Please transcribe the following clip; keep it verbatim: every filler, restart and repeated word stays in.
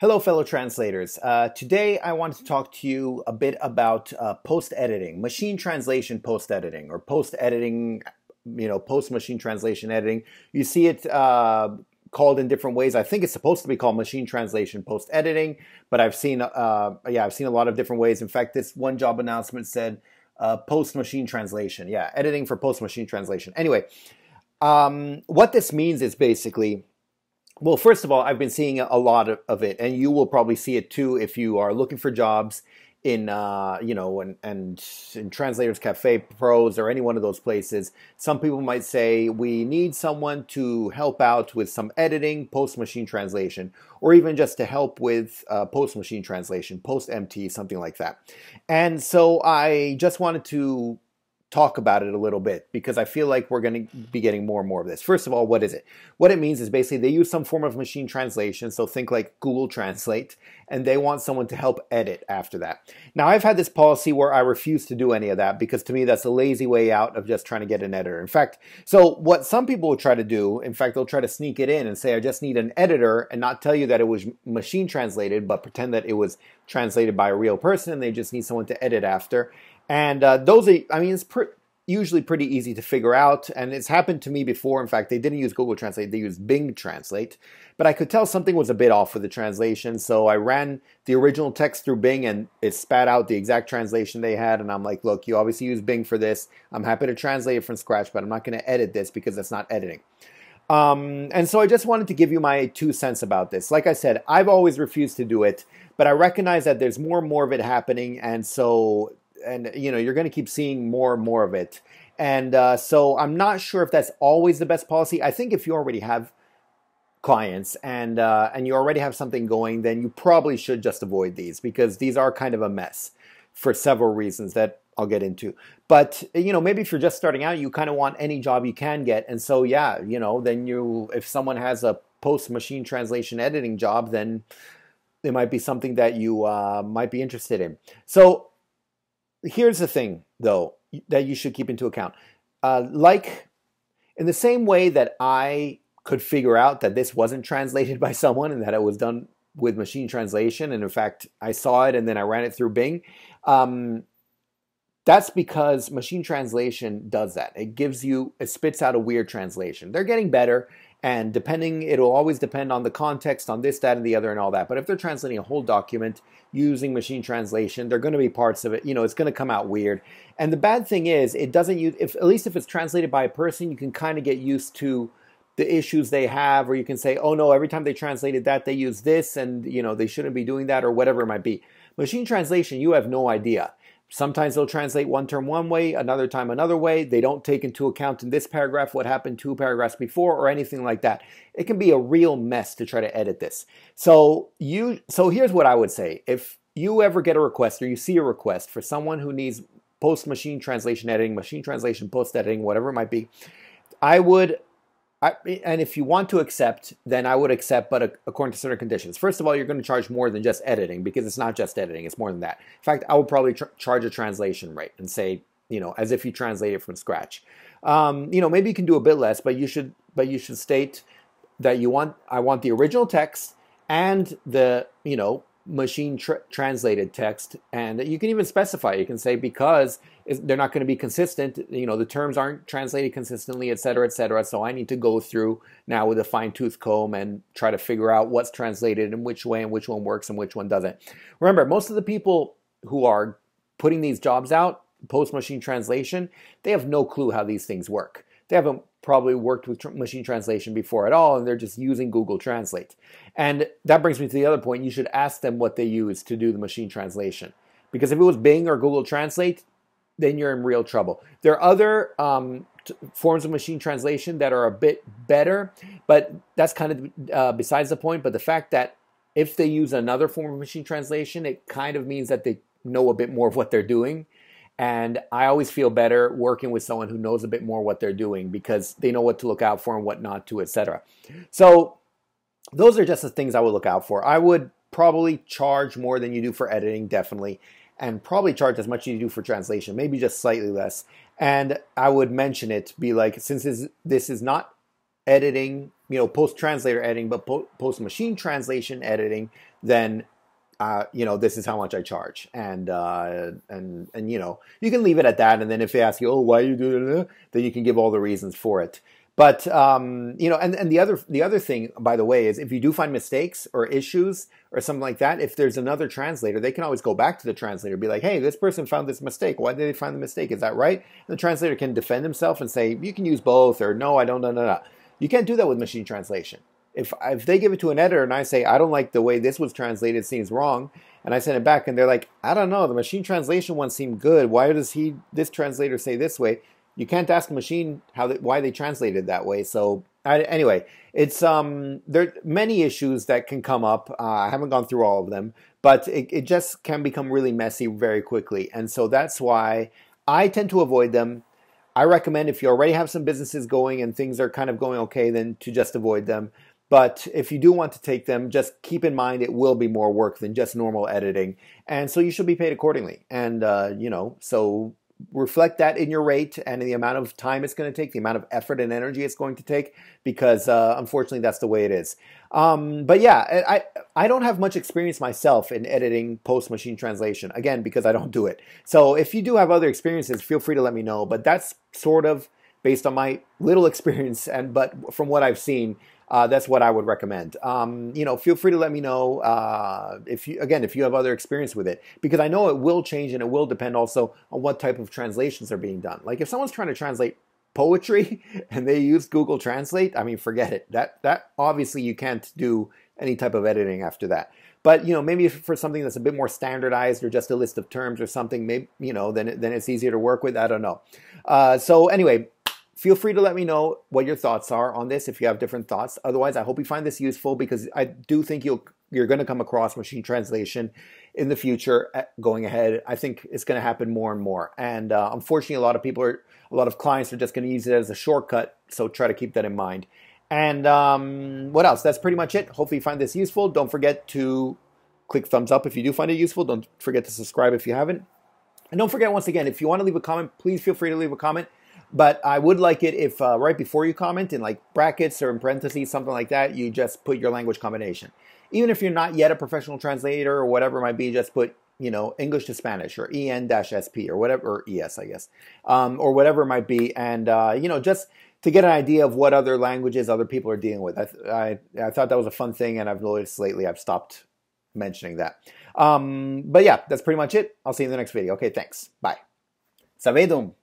Hello, fellow translators. Uh, today, I want to talk to you a bit about uh, post editing, machine translation post editing, or post editing, you know, post machine translation editing. You see it uh, called in different ways. I think it's supposed to be called machine translation post editing, but I've seen, uh, yeah, I've seen a lot of different ways. In fact, this one job announcement said uh, post machine translation. Yeah, editing for post machine translation. Anyway, um, what this means is basically. Well, first of all, I've been seeing a lot of it, and you will probably see it too if you are looking for jobs in, uh, you know, and and in Translators Cafe Pros or any one of those places. Some people might say we need someone to help out with some editing, post machine translation, or even just to help with uh, post machine translation, post M T, something like that. And so I just wanted to talk about it a little bit because I feel like we're going to be getting more and more of this. First of all, what is it? What it means is basically they use some form of machine translation, so think like Google Translate, and they want someone to help edit after that. Now, I've had this policy where I refuse to do any of that because to me that's a lazy way out of just trying to get an editor. In fact, so what some people will try to do, in fact, they'll try to sneak it in and say, I just need an editor and not tell you that it was machine translated, but pretend that it was translated by a real person and they just need someone to edit after. And uh, those are, I mean, it's pr usually pretty easy to figure out. And it's happened to me before. In fact, they didn't use Google Translate. They used Bing Translate. But I could tell something was a bit off with the translation. So I ran the original text through Bing and it spat out the exact translation they had. And I'm like, look, you obviously use Bing for this. I'm happy to translate it from scratch, but I'm not going to edit this because that's not editing. Um, and so I just wanted to give you my two cents about this. Like I said, I've always refused to do it, but I recognize that there's more and more of it happening. And so and you know, you're going to keep seeing more and more of it. And uh, so I'm not sure if that's always the best policy. I think if you already have clients and, uh, and you already have something going, then you probably should just avoid these because these are kind of a mess for several reasons that I'll get into. But, you know, maybe if you're just starting out, you kind of want any job you can get. And so, yeah, you know, then you, if someone has a post machine translation editing job, then it might be something that you uh, might be interested in. So, here's the thing, though, that you should keep into account. Uh, like, in the same way that I could figure out that this wasn't translated by someone and that it was done with machine translation, and in fact, I saw it and then I ran it through Bing, um, that's because machine translation does that. It gives you, it spits out a weird translation. They're getting better, and depending, it'll always depend on the context, on this, that, and the other, and all that. But if they're translating a whole document using machine translation, they're going to be parts of it. You know, it's going to come out weird. And the bad thing is, it doesn't use, if, at least if it's translated by a person, you can kind of get used to the issues they have, or you can say, oh no, every time they translated that, they use this, and you know, they shouldn't be doing that, or whatever it might be. Machine translation, you have no idea. Sometimes they'll translate one term one way, another time another way. They don't take into account in this paragraph what happened two paragraphs before or anything like that. It can be a real mess to try to edit this. So you, so here's what I would say. If you ever get a request or you see a request for someone who needs post machine translation editing, machine translation post editing, whatever it might be, I would, I, and if you want to accept, then I would accept, but according to certain conditions. First of all, you're going to charge more than just editing because it's not just editing. It's more than that. In fact, I would probably tr charge a translation rate and say, you know, as if you translate it from scratch. Um, you know, maybe you can do a bit less, but you should, but you should state that you want, I want the original text and the, you know, machine tr translated text, and you can even specify. You can say because they're not going to be consistent. You know, the terms aren't translated consistently, et cetera, et cetera. So I need to go through now with a fine tooth comb and try to figure out what's translated and which way and which one works and which one doesn't. Remember, most of the people who are putting these jobs out, post machine translation, they have no clue how these things work. They haven't probably worked with tr machine translation before at all, and they're just using Google Translate. And that brings me to the other point. You should ask them what they use to do the machine translation. Because if it was Bing or Google Translate, then you're in real trouble. There are other um, forms of machine translation that are a bit better, but that's kind of uh, besides the point. But the fact that if they use another form of machine translation, it kind of means that they know a bit more of what they're doing. And I always feel better working with someone who knows a bit more what they're doing because they know what to look out for and what not to, et cetera. So those are just the things I would look out for. I would probably charge more than you do for editing, definitely, and probably charge as much as you do for translation, maybe just slightly less. And I would mention it, be like, since this is not editing, you know, post-translator editing, but po post-machine translation editing, then, uh, you know, this is how much I charge. And, uh, and, and, you know, you can leave it at that. And then if they ask you, oh, why are you doing that? Then you can give all the reasons for it. But, um, you know, and, and the other the other thing, by the way, is if you do find mistakes or issues or something like that, if there's another translator, they can always go back to the translator and be like, hey, this person found this mistake. Why did they find the mistake? Is that right? And the translator can defend himself and say, you can use both, or no, I don't, no, no, no. You can't do that with machine translation. If, if they give it to an editor and I say, I don't like the way this was translated, seems wrong, and I send it back and they're like, I don't know, the machine translation one seemed good. Why does he this translator say this way? You can't ask a machine how they, why they translated that way. So I, anyway, it's um, there are many issues that can come up. Uh, I haven't gone through all of them, but it, it just can become really messy very quickly. And so that's why I tend to avoid them. I recommend if you already have some businesses going and things are kind of going okay, then to just avoid them. But if you do want to take them, just keep in mind it will be more work than just normal editing. And so you should be paid accordingly. And, uh, you know, so... reflect that in your rate and in the amount of time it's going to take, the amount of effort and energy it's going to take, because uh, unfortunately that's the way it is. Um, but yeah, I, I don't have much experience myself in editing post-machine translation, again, because I don't do it. So if you do have other experiences, feel free to let me know. But that's sort of based on my little experience, and but from what I've seen, uh, that's what I would recommend. Um, you know, feel free to let me know uh, if you, again, if you have other experience with it, because I know it will change and it will depend also on what type of translations are being done. Like if someone's trying to translate poetry and they use Google Translate, I mean, forget it. That that obviously you can't do any type of editing after that. But, you know, maybe for something that's a bit more standardized or just a list of terms or something, maybe, you know, then, then it's easier to work with. I don't know. Uh, so anyway, feel free to let me know what your thoughts are on this if you have different thoughts. Otherwise, I hope you find this useful, because I do think you'll, you're going to come across machine translation in the future going ahead. I think it's going to happen more and more. And uh, unfortunately, a lot of people are, a lot of clients are just going to use it as a shortcut. So try to keep that in mind. And um, what else? That's pretty much it. Hopefully you find this useful. Don't forget to click thumbs up if you do find it useful. Don't forget to subscribe if you haven't. And don't forget, once again, if you want to leave a comment, please feel free to leave a comment. But I would like it if uh, right before you comment, in like brackets or in parentheses, something like that, you just put your language combination. Even if you're not yet a professional translator or whatever it might be, just put, you know, English to Spanish or E N S P or whatever, or E S, I guess, um, or whatever it might be. And, uh, you know, just to get an idea of what other languages other people are dealing with. I, th I, I thought that was a fun thing, and I've noticed lately I've stopped mentioning that. Um, but yeah, that's pretty much it. I'll see you in the next video. Okay, thanks. Bye. Sabedum.